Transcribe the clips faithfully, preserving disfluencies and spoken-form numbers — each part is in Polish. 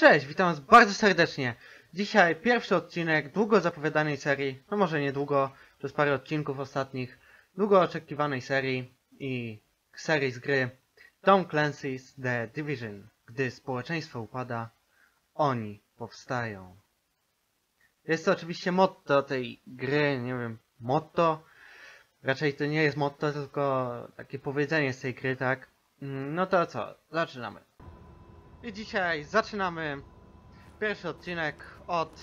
Cześć, witam was bardzo serdecznie. Dzisiaj pierwszy odcinek długo zapowiadanej serii, no może niedługo, przez parę odcinków ostatnich, długo oczekiwanej serii i serii z gry Tom Clancy's The Division. Gdy społeczeństwo upada, oni powstają. Jest to oczywiście motto tej gry, nie wiem, motto? Raczej to nie jest motto, tylko takie powiedzenie z tej gry, tak? No to co, zaczynamy. I dzisiaj zaczynamy pierwszy odcinek od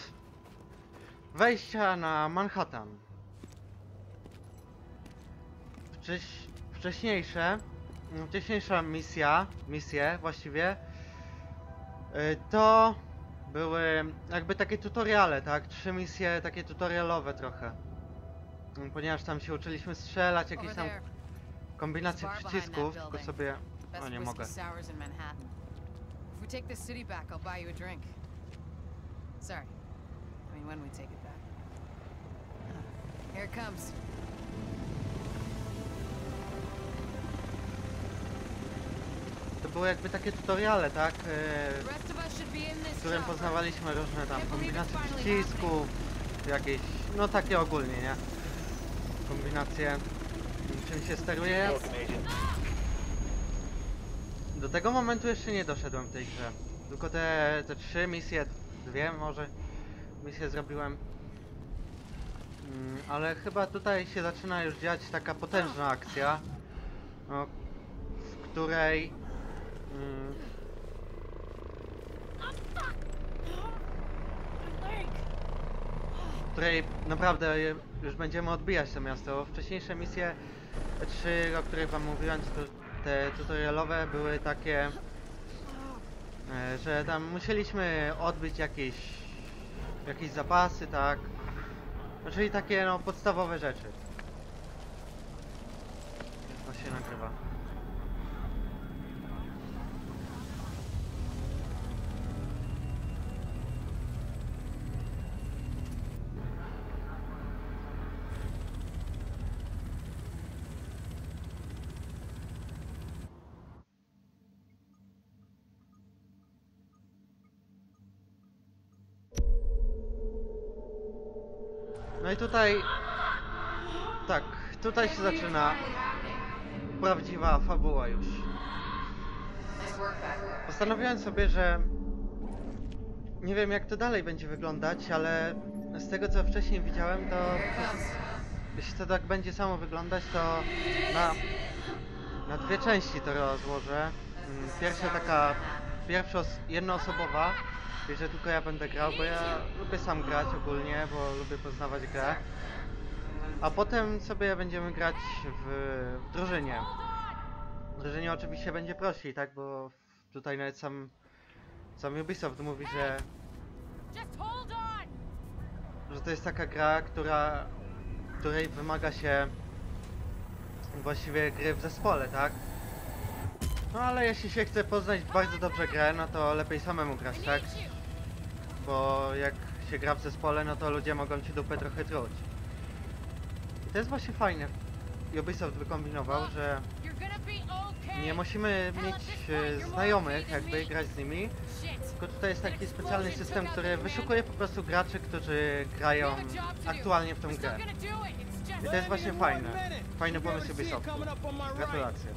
wejścia na Manhattan. Wcześ, wcześniejsze, wcześniejsza misja, misje właściwie, to były jakby takie tutoriale, tak? Trzy misje takie tutorialowe trochę. Ponieważ tam się uczyliśmy strzelać, jakieś tam kombinacje przycisków, tylko sobie... O, nie mogę. If we take this city back, I'll buy you a drink. Sorry. I mean, when we take it back. Here it comes. To były jakby takie tutoriale, tak? W którym poznawaliśmy różne tam kombinacje przycisków, jakieś... No takie ogólnie, nie? Kombinacje... Czym się steruje? Do tego momentu jeszcze nie doszedłem w tej grze. Tylko te, te trzy misje, dwie może misje zrobiłem. Mm, ale chyba tutaj się zaczyna już dziać taka potężna akcja, no, w której... Mm, w której naprawdę już będziemy odbijać to miasto. Wcześniejsze misje, te trzy, o których wam mówiłem, to... Te tutorialowe były takie, że tam musieliśmy odbyć jakieś, jakieś zapasy, tak? Czyli takie no podstawowe rzeczy. To się nagrywa. No i tutaj... Tak, tutaj się zaczyna prawdziwa fabuła już. Postanowiłem sobie, że... Nie wiem jak to dalej będzie wyglądać, ale z tego co wcześniej widziałem, to... Jeśli to tak będzie samo wyglądać, to na, na dwie części to rozłożę. Pierwsza taka... Pierwsza jednoosobowa. I że tylko ja będę grał, bo ja lubię sam grać ogólnie, bo lubię poznawać grę. A potem sobie będziemy grać w, w drużynie. W drużynie oczywiście będzie prościej, tak? Bo tutaj nawet sam, sam Ubisoft mówi, że... Że to jest taka gra, która... Której wymaga się... Właściwie gry w zespole, tak? No ale jeśli się chce poznać bardzo dobrze grę, no to lepiej samemu grać, tak? Bo jak się gra w zespole, no to ludzie mogą ci dupę trochę truć. I to jest właśnie fajne. Ubisoft wykombinował, że nie musimy mieć znajomych, jakby grać z nimi, tylko tutaj jest taki specjalny system, który wyszukuje po prostu graczy, którzy grają aktualnie w tą grę. I to jest właśnie fajne. Fajny pomysł Ubisoftu. Gratulacje.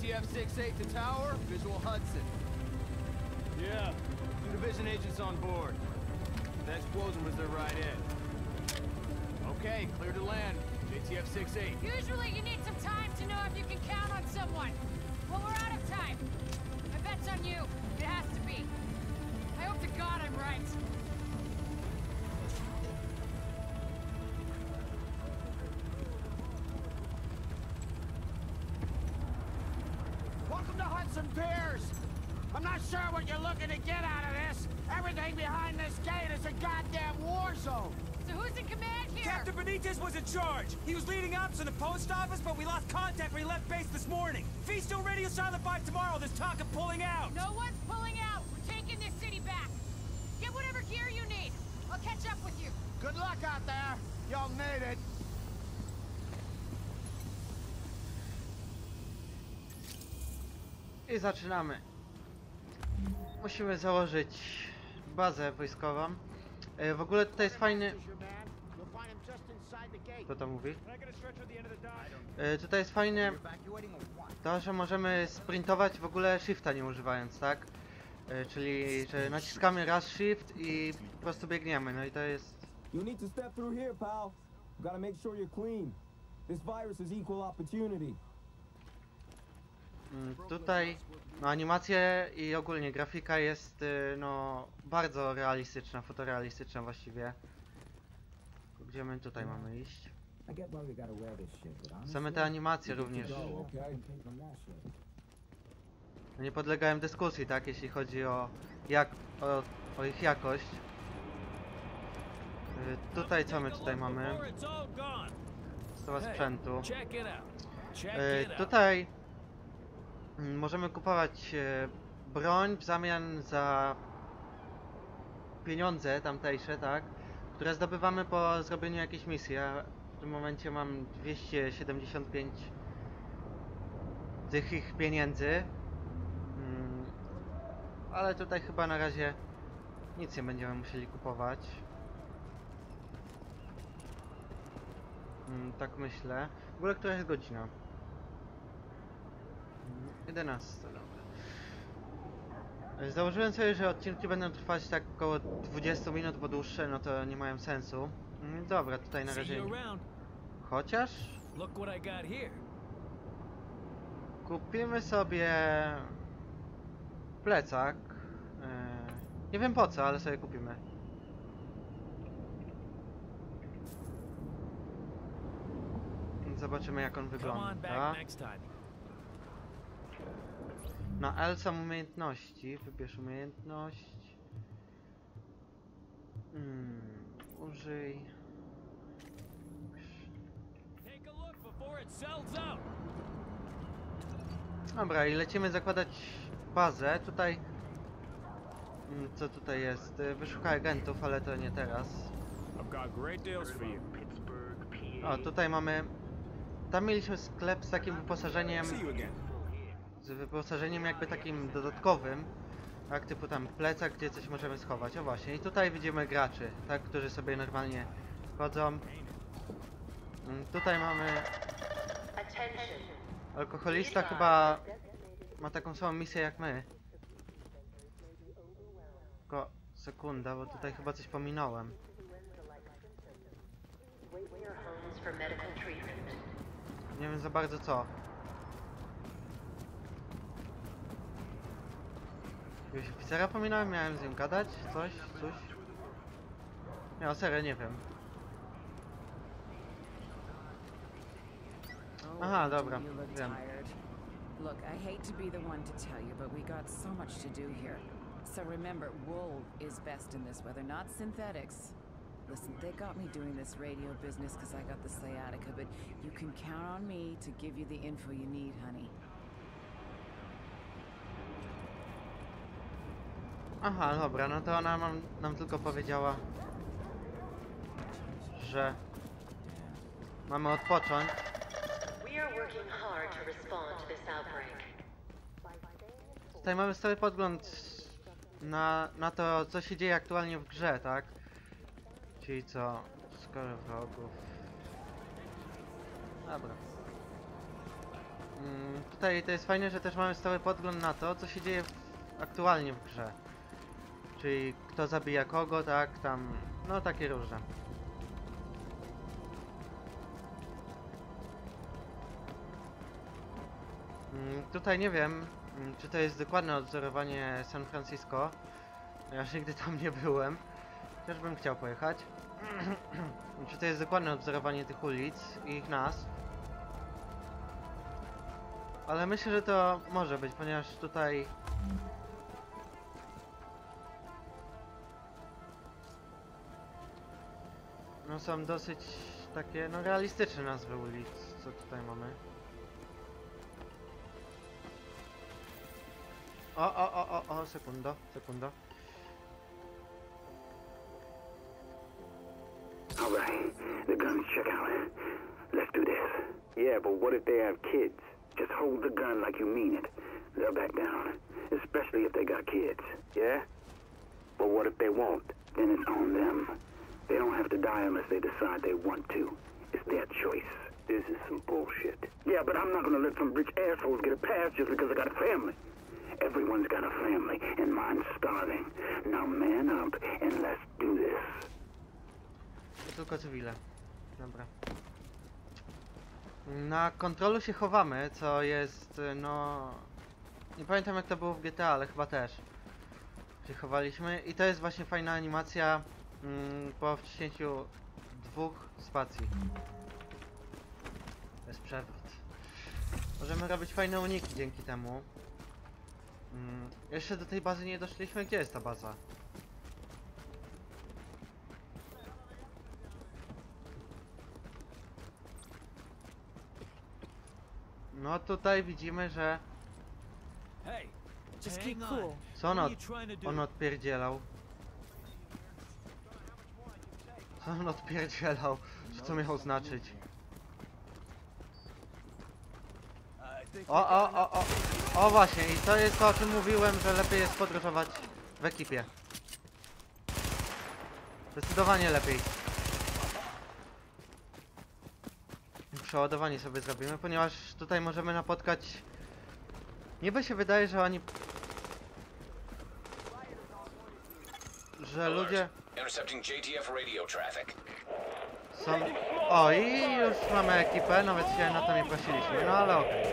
J T F six eight to tower, visual Hudson. Yeah, two division agents on board. That explosion was their right end. Okay, clear to land. J T F six eight. Usually you need some time to know if you can count on someone. Well, we're out of time. My bet's on you. It has to be. I hope to God I'm right. I'm not sure what you're looking to get out of this. Everything behind this gate is a goddamn war zone. So who's in command here? Captain Benitez was in charge. He was leading ops in the post office, but we lost contact when he left base this morning. Feast on radio silent by tomorrow. There's talk of pulling out. No one's pulling out. We're taking this city back. Get whatever gear you need. I'll catch up with you. Good luck out there. Y'all need it. I zaczynamy. Musimy założyć bazę wojskową. E, w ogóle tutaj jest fajny... Kto to mówi? E, tutaj jest fajne to, że możemy sprintować w ogóle shifta nie używając, tak? E, czyli że naciskamy raz shift i po prostu biegniemy, no i to jest... Tutaj no, animacja i ogólnie grafika jest no bardzo realistyczna, fotorealistyczna właściwie. Gdzie my tutaj mamy iść? Same te animacje również nie podlegają dyskusji, tak, jeśli chodzi o, jak, o, o ich jakość. Tutaj co my tutaj mamy? Stoła sprzętu. Tutaj możemy kupować broń w zamian za pieniądze tamtejsze, tak? Które zdobywamy po zrobieniu jakiejś misji. Ja w tym momencie mam dwieście siedemdziesiąt pięć tych ich pieniędzy. Ale tutaj chyba na razie nic nie będziemy musieli kupować. Tak myślę. W ogóle która jest godzina? jedenasta, dobra. Założyłem sobie, że odcinki będą trwać tak około dwadzieścia minut, bo dłuższe, no to nie mają sensu. Dobra, tutaj na razie... Chociaż... Kupimy sobie... plecak. Nie wiem po co, ale sobie kupimy. Zobaczymy jak on wygląda. Na L są umiejętności, wybierz umiejętność. Hmm, użyj. Dobra, i lecimy zakładać bazę. Tutaj... Co tutaj jest? Wyszukaj agentów, ale to nie teraz. O, tutaj mamy... Tam mieliśmy sklep z takim wyposażeniem... Z wyposażeniem jakby takim dodatkowym, tak, typu tam plecak, gdzie coś możemy schować. O właśnie, i tutaj widzimy graczy, tak, którzy sobie normalnie wchodzą. Tutaj mamy... Alkoholista chyba ma taką samą misję jak my. Tylko sekunda, bo tutaj chyba coś pominąłem. Nie wiem za bardzo co. Jakiegoś oficera pominąłem? Miałem z nim gadać? Coś? Coś? Nie, o serio, nie wiem. Aha, dobra, wiem. Look, I hate to be the one to tell you, but we got so much to do here. So remember, wool is best in this weather, not synthetics. Listen, they got me doing this radio business because I got the sciatica, but you can count on me to give you the info you need, honey. Aha, dobra, no to ona nam, nam tylko powiedziała, że mamy odpocząć. Tutaj mamy stały podgląd na, na to, co się dzieje aktualnie w grze, tak? Czyli co? Skoro wrogów... Dobra. Mm, tutaj to jest fajne, że też mamy stały podgląd na to, co się dzieje w, aktualnie w grze. Czyli kto zabija kogo, tak, tam, no takie różne. Mm, tutaj nie wiem, czy to jest dokładne odzorowanie San Francisco. Ja już nigdy tam nie byłem. Też bym chciał pojechać. Czy to jest dokładne odzorowanie tych ulic i ich nazw. Ale myślę, że to może być, ponieważ tutaj... No są dosyć takie, no realistyczne nazwy ulic, co tutaj mamy. O, o, o, o, o, sekunda, sekunda. Alright, the gun checkout. Let's do this. Yeah, but what if they have kids? Just hold the gun like you mean it. They'll back down. Especially if they got kids, yeah? But what if they won't? Then it's on them. They don't have to die unless they decide they want to. It's their choice. This is some bullshit. Yeah, but I'm not gonna let some rich assholes get a pass just because I got a family. Everyone's got a family, and mine's starving. Now man up, and let's do this. Tylko cywile. Dobra. Na kontrolu się chowamy, co jest, no... Nie pamiętam jak to było w G T A, ale chyba też się chowaliśmy. I to jest właśnie fajna animacja mm, po wciśnięciu dwóch spacji. To jest przewrót. Możemy robić fajne uniki dzięki temu. Mm, jeszcze do tej bazy nie doszliśmy. Gdzie jest ta baza? No tutaj widzimy, że... Co on, od... on odpierdzielał? Co on odpierdzielał? Co miał znaczyć? O, o, o, o! O właśnie, i to jest to, o czym mówiłem, że lepiej jest podróżować w ekipie. Zdecydowanie lepiej. Przeładowanie sobie zrobimy, ponieważ tutaj możemy napotkać... Niby się wydaje, że oni... Że ludzie... Są... O, i już mamy ekipę, nawet się na to nie prosiliśmy, no ale okej.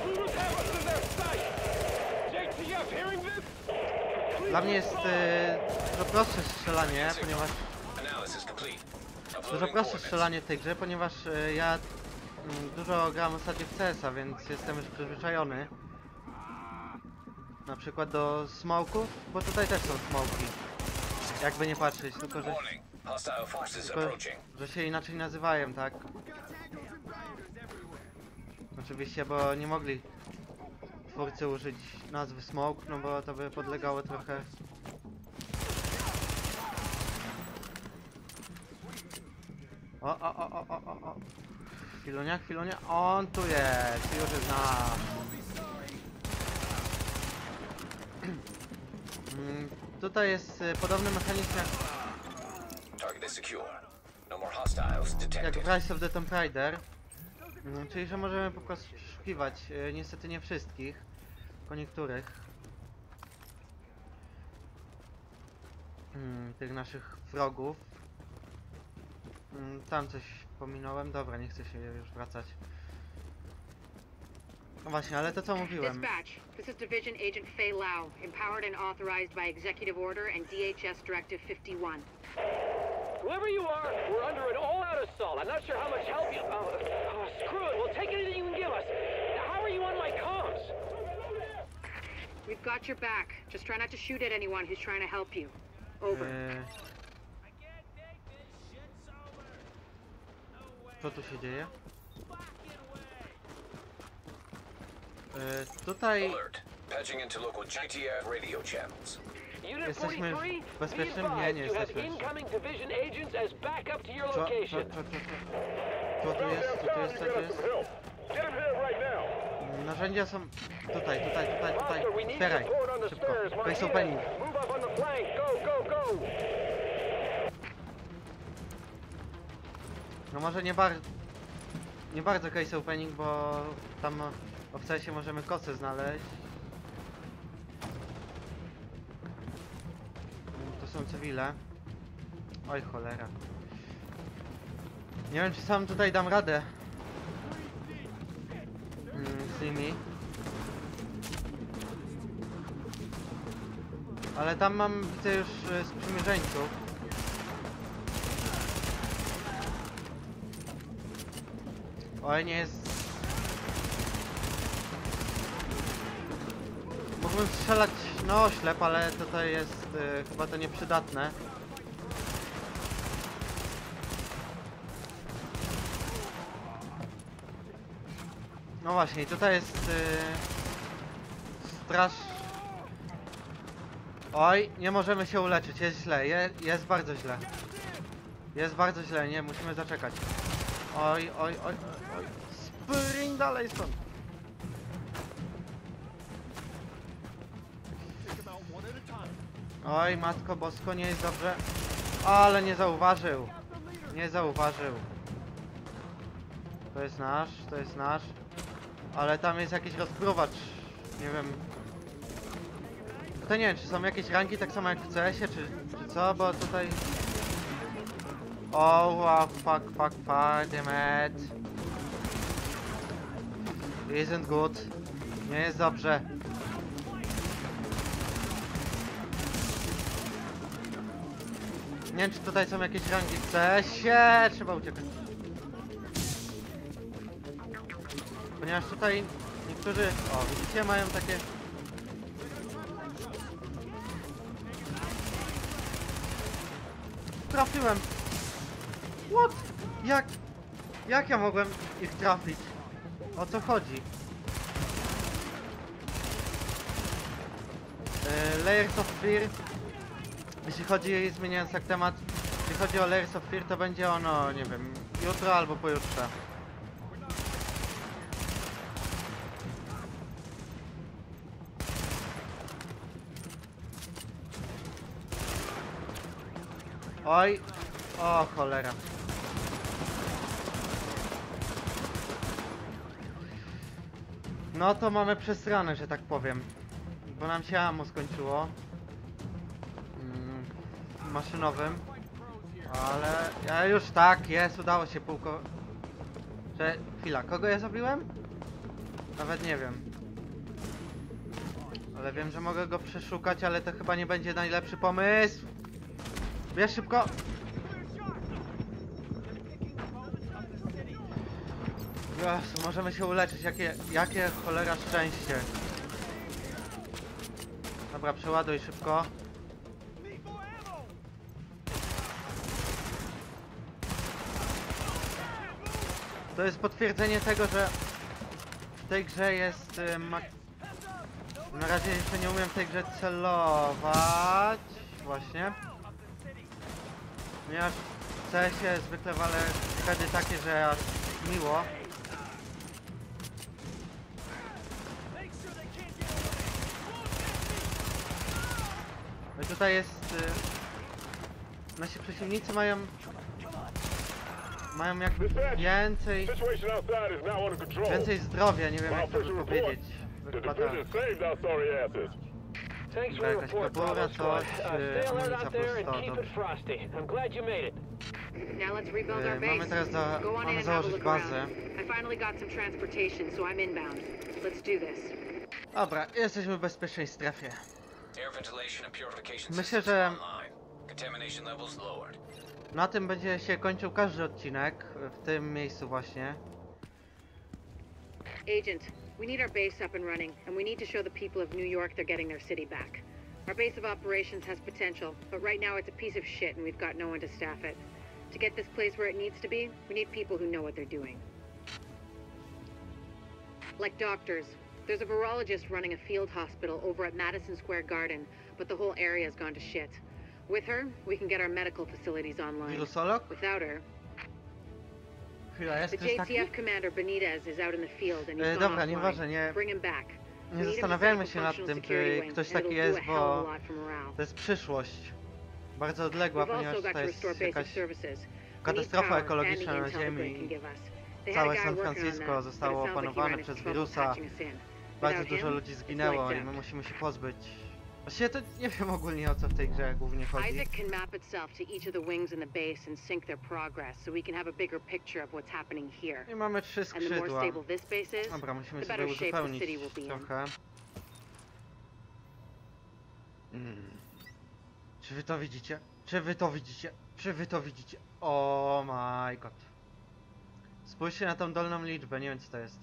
Dla mnie jest yy, dużo prostsze strzelanie, ponieważ... Dużo prostsze strzelanie w tej grze, ponieważ yy, ja... Dużo gram ostatnio w C S a, więc jestem już przyzwyczajony. Na przykład do smoków, bo tutaj też są smoki. Jakby nie patrzeć, tylko że, tylko, że się inaczej nazywają, tak? Oczywiście, bo nie mogli twórcy użyć nazwy smoke, no bo to by podlegało trochę... O, o, o, o, o, o, o. Chwilonia, chwilonia, on tu jest, już jest na... mm, tutaj jest y, podobny mechanizm jak... Jak w Rise of the Tomb Raider. Mm, czyli, że możemy po prostu przeszukiwać, y, niestety nie wszystkich, tylko niektórych. Mm, tych naszych wrogów. Mm, tam coś... Pominąłem? Dobra, nie chcę się już wracać. No właśnie, ale to co mówiłem. This is Division Agent Fei Lao, empowered and authorized by Executive Order and D H S Directive fifty-one. Whoever you are, we're under an all-out assault. I'm not sure how much help you... Oh, oh, screw it. We'll take anything you can give us. How are you on my comms? We've got your back. Just try not to shoot at anyone who's trying to help you. Over. E Co tu się dzieje? E, tutaj... Jesteśmy w bezpiecznym? Nie, nie jesteśmy. Co, co, co, co, co tu jest? Co tu jest? Co tu jest? Narzędzia są... Tutaj, tutaj, tutaj, tutaj. Zbieraj. Szybko. Face opening. No może nie, bar nie bardzo case opening, bo tam w sensie możemy kosy znaleźć. To są cywile. Oj cholera. Nie wiem czy sam tutaj dam radę mm, z nimi. Ale tam mam widzę już sprzymierzeńców. Oj, nie jest... Mógłbym strzelać na oślep, ale tutaj jest yy, chyba to nieprzydatne. No właśnie, tutaj jest yy, straż... Oj, nie możemy się uleczyć, jest źle, Je, jest bardzo źle. Jest bardzo źle, nie, musimy zaczekać. Oj, oj, oj, oj, spryń dalej stąd. Oj, matko bosko, nie jest dobrze. Ale nie zauważył. Nie zauważył. To jest nasz, to jest nasz. Ale tam jest jakiś rozpruwacz. Nie wiem. To nie wiem, czy są jakieś rangi tak samo jak w C S ie, czy, czy co, bo tutaj... O, wow, fuck, fuck, fuck, damn it. Isn't good. Nie jest dobrze. Nie wiem, czy tutaj są jakieś rangi w C S ie, trzeba uciekać. Ponieważ tutaj niektórzy, o widzicie, mają takie... Trafiłem! What? Jak? Jak ja mogłem ich trafić? O co chodzi? Yy, Layers of Fear. Jeśli chodzi, zmieniając tak temat, jeśli chodzi o Layers of Fear, to będzie ono, nie wiem, jutro albo pojutrze. Oj, o cholera. No to mamy przesrane, że tak powiem. Bo nam się ammo skończyło. Mm, maszynowym. Ale ja już tak, jest, udało się półko... Że... Chwila, kogo ja zabiłem? Nawet nie wiem. Ale wiem, że mogę go przeszukać, ale to chyba nie będzie najlepszy pomysł. Bierz szybko! Yes, możemy się uleczyć, jakie, jakie cholera szczęście. Dobra, przeładuj szybko. To jest potwierdzenie tego, że w tej grze jest... Ma... Na razie jeszcze nie umiem w tej grze celować. Właśnie. Ponieważ w C S ie zwykle walę wtedy takie, że aż miło. No i tutaj jest... Yy, nasi przeciwnicy mają... Mają jakby więcej... Więcej zdrowia, nie wiem jak to by powiedzieć. Thanks for your report, Bravo Squad. Uh, stay alert out there and keep it frosty. I'm glad you made it. Now let's rebuild our base. Go on in and have a look around. I finally got some transportation, so I'm inbound. Let's do this. Dobra, jesteśmy w bezpiecznej strefie. Myślę, że na tym będzie się kończył każdy odcinek, w tym miejscu właśnie. Agent. We need our base up and running, and we need to show the people of New York they're getting their city back. Our base of operations has potential, but right now it's a piece of shit and we've got no one to staff it. To get this place where it needs to be, we need people who know what they're doing. Like doctors. There's a virologist running a field hospital over at Madison Square Garden, but the whole area's gone to shit. With her, we can get our medical facilities online. Without her... The J T F commander Benitez is out in the field and he's gone offline. Bring him back. Nie zastanawiajmy się nad tym, czy ktoś taki jest, bo to jest przyszłość. Bardzo odległa, ponieważ to jest jakaś katastrofa ekologiczna na Ziemi. Całe San Francisco zostało opanowane przez wirusa. Bardzo dużo ludzi zginęło i my musimy się pozbyć. Właściwie to nie wiem ogólnie o co w tej grze głównie chodzi. Isaac can map itself to each of the wings in the base and sync their progress, so we can have a bigger picture of what's happening here. I mamy trzy skrzydła. Dobra, musimy sobie uzupełnić trochę. Hmm. Czy wy to widzicie? Czy wy to widzicie? Czy wy to widzicie? Oh my god. Spójrzcie na tą dolną liczbę, nie wiem co to jest.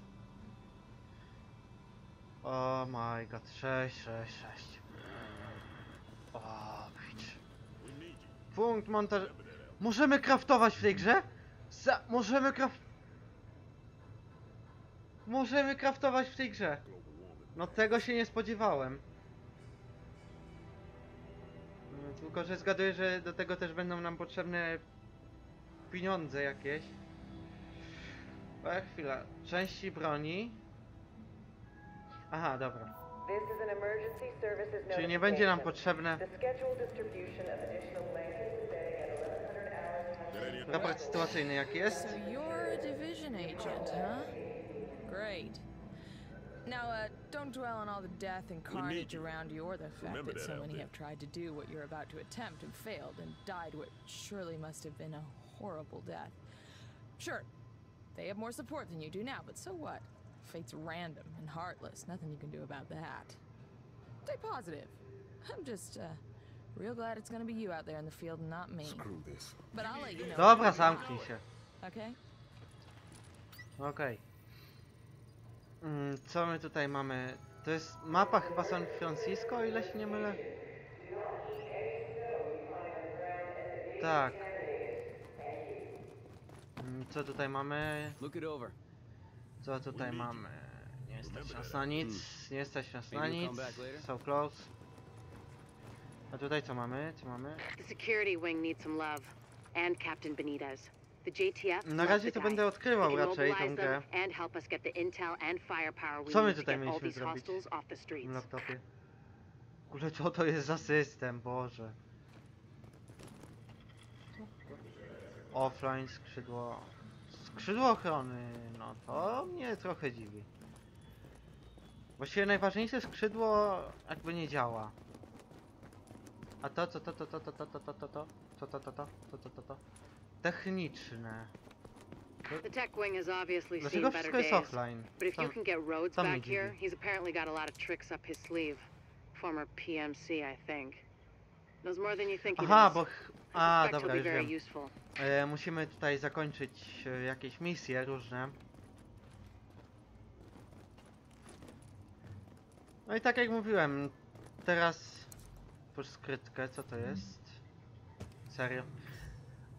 Oh my god, sześć, sześć, sześć. O, punkt montaż... Możemy craftować w tej grze? Za... Możemy craft... Możemy craftować w tej grze. No tego się nie spodziewałem. Tylko, że zgaduję, że do tego też będą nam potrzebne pieniądze jakieś. Chwila, części broni. Aha, dobra. Czyli nie będzie nam potrzebne... Raport sytuacyjny jak jest. Now, uh, don't dwell on all the death and carnage around you or the fact that so many have tried to do what you're about to attempt and failed and died what surely must have been a horrible death. Sure, they have more support than you do now, but so what? Fate's random and heartless. Nothing you can do about that. Stay positive. I'm just, uh, real glad it's gonna be you out there in the field and not me. Screw this. But I'll let you know. Dobra, zamknij się. Okay? Okay. Co my tutaj mamy? To jest mapa chyba San Francisco, o ile się nie mylę? Tak. Co tutaj mamy? Co tutaj mamy? Nie stać nas na nic, nie stać nas na nic. So close. A tutaj co mamy? Co mamy? Na razie to będę odkrywał raczej tę grę. Co my tutaj mieliśmy zrobić na laptopie? W ogóle co to jest za system, Boże. Offline, skrzydło... Skrzydło ochrony, no to mnie trochę dziwi. Właściwie najważniejsze skrzydło jakby nie działa. A to, co to, to, to, to, to, to, to, to, to, to, to, to, to, to, to, to. Techniczne. Dlaczego wszystko jest offline? Tam nie dziwi. Aha, bo... A, dobra, już wiem. E, musimy tutaj zakończyć jakieś misje różne. No i tak jak mówiłem, teraz... Puść skrytkę, co to jest? Serio?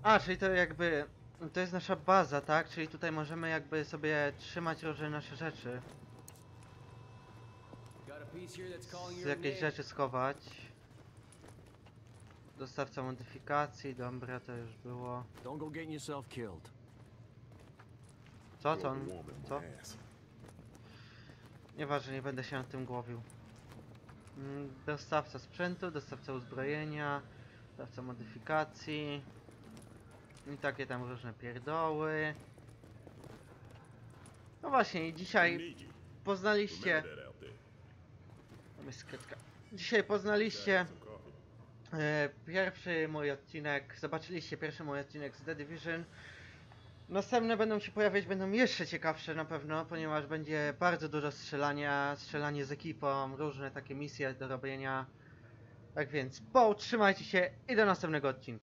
A, czyli to jakby... To jest nasza baza, tak? Czyli tutaj możemy jakby sobie trzymać różne nasze rzeczy. Z jakieś rzeczy schować. Dostawca modyfikacji, dobra, to już było. Co, co on? Co? Nieważne, nie będę się nad tym głowił. Dostawca sprzętu, dostawca uzbrojenia, dostawca modyfikacji. I takie tam różne pierdoły. No właśnie, dzisiaj poznaliście... Dzisiaj poznaliście e, pierwszy mój odcinek, zobaczyliście pierwszy mój odcinek z The Division. Następne będą się pojawiać, będą jeszcze ciekawsze na pewno, ponieważ będzie bardzo dużo strzelania, strzelanie z ekipą, różne takie misje do robienia. Tak więc, potrzymajcie się i do następnego odcinka.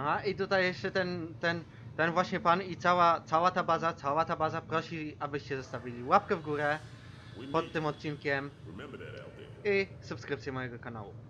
Aha, i tutaj jeszcze ten, ten, ten właśnie pan i cała, cała ta baza, cała ta baza prosi, abyście zostawili łapkę w górę pod tym odcinkiem i subskrypcję mojego kanału.